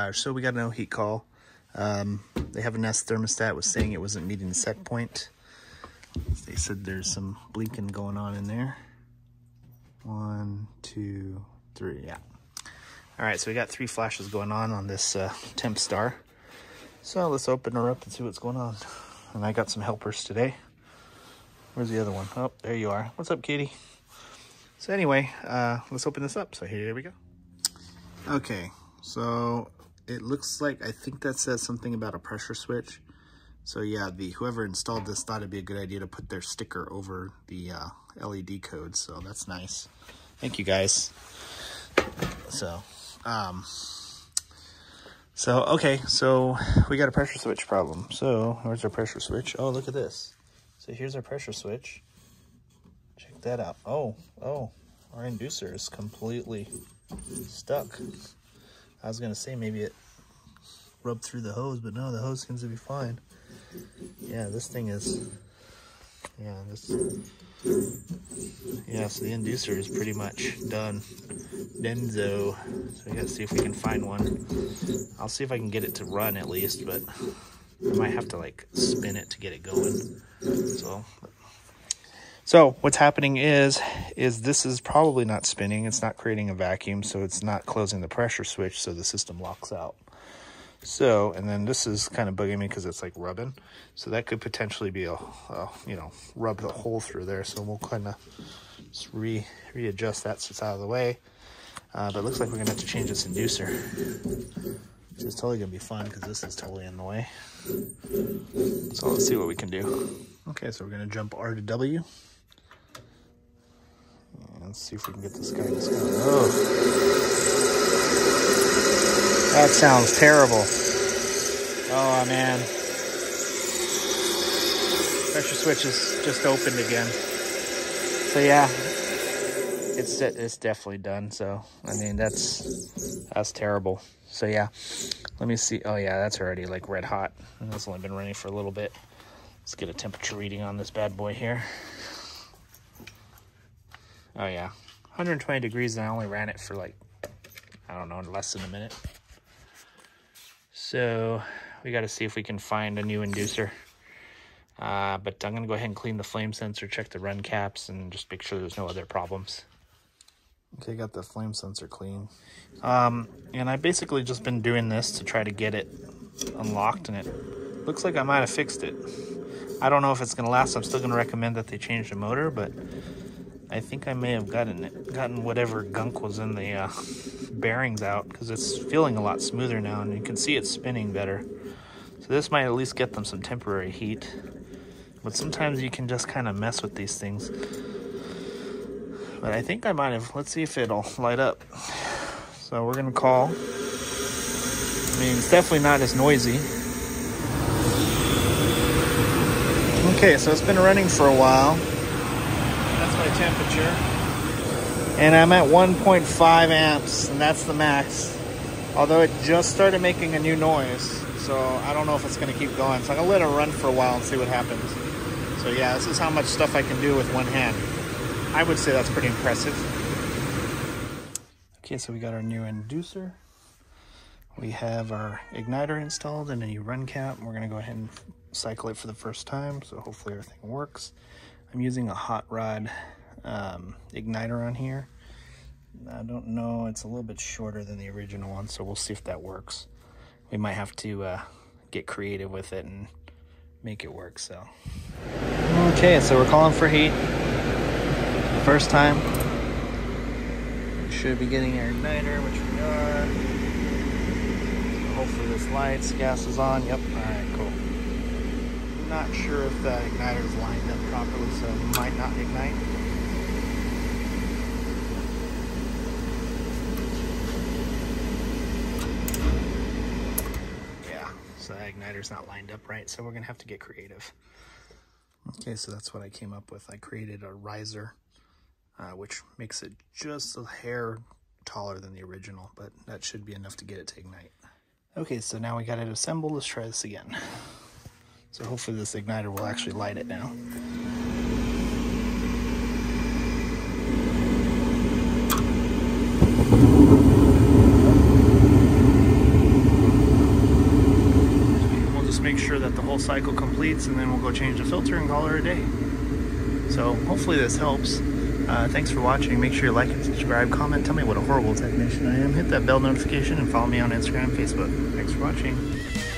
5 so we got no heat call. They have a Nest thermostat, was saying it wasn't meeting the set point. They said there's some blinking going on in there. 1, 2, 3, yeah. All right, so we got 3 flashes going on this Tempstar. So let's open her up and see what's going on. And I got some helpers today. Where's the other one? Oh, there you are. What's up, kitty? So anyway, let's open this up. So here we go. Okay, so it looks like, I think that says something about a pressure switch. So yeah, whoever installed this thought it'd be a good idea to put their sticker over the LED code. So that's nice. Thank you guys. So, okay, so we got a pressure switch problem. So where's our pressure switch? Oh, look at this. So here's our pressure switch. Check that out. Oh, our inducer is completely stuck. I was gonna say maybe it rubbed through the hose, but no, the hose seems to be fine. Yeah, this thing is, so the inducer is pretty much done. Denso. So we gotta see if we can find one. I'll see if I can get it to run at least, but I might have to like spin it to get it going. So what's happening is this is probably not spinning. It's not creating a vacuum, so it's not closing the pressure switch, so the system locks out. So, and then this is kind of bugging me because it's like rubbing. So that could potentially be rub the hole through there. So we'll kind of just readjust that so it's out of the way. But it looks like we're going to have to change this inducer. Which is totally going to be fun because this is totally in the way. So let's see what we can do. Okay, so we're going to jump R to W. And let's see if we can get this guy to go. Oh. That sounds terrible. Oh, man. Pressure switch is just opened again. So, yeah. It's definitely done. So, I mean, that's terrible. So, yeah. Let me see. Oh, yeah, that's already, like, red hot. And that's only been running for a little bit. Let's get a temperature reading on this bad boy here. Oh, yeah. 120 degrees, and I only ran it for, like, I don't know, less than a minute. So, we got to see if we can find a new inducer. But I'm going to go ahead and clean the flame sensor, check the run caps, and just make sure there's no other problems. Okay, got the flame sensor clean. And I've basically just been doing this to try to get it unlocked, and it looks like I might have fixed it. I don't know if it's going to last. I'm still going to recommend that they change the motor, but I think I may have gotten whatever gunk was in the bearings out, because it's feeling a lot smoother now, and you can see it's spinning better. So this might at least get them some temporary heat. But sometimes you can just kind of mess with these things. But I think I might have. Let's see if it'll light up. So we're going to call. I mean, it's definitely not as noisy. Okay, so it's been running for a while. That's my temperature. And I'm at 1.5 amps, and that's the max. Although it just started making a new noise. So I don't know if it's going to keep going. So I'm going to let it run for a while and see what happens. So yeah, this is how much stuff I can do with one hand. I would say that's pretty impressive. Okay, so we got our new inducer. We have our igniter installed and a new run cap. We're going to go ahead and cycle it for the first time. So hopefully everything works. I'm using a Hot Rod igniter on here. I don't know. It's a little bit shorter than the original one. So we'll see if that works. We might have to get creative with it and make it work, so. Okay, so we're calling for heat. First time. We should be getting our igniter, which we are. So hopefully this lights, gas is on. Yep, all right, cool. Not sure if the igniter is lined up properly, so it might not ignite. The igniter's not lined up right, so we're gonna have to get creative. Okay, so that's what I came up with. I created a riser, which makes it just a hair taller than the original, but that should be enough to get it to ignite. Okay, so now we got it assembled. Let's try this again. So hopefully this igniter will actually light it now. cycle completes, and then we'll go change the filter and call her a day. So hopefully this helps. Thanks for watching. Make sure you like and subscribe, comment, tell me what a horrible technician I am, hit that bell notification, and follow me on Instagram and Facebook. Thanks for watching.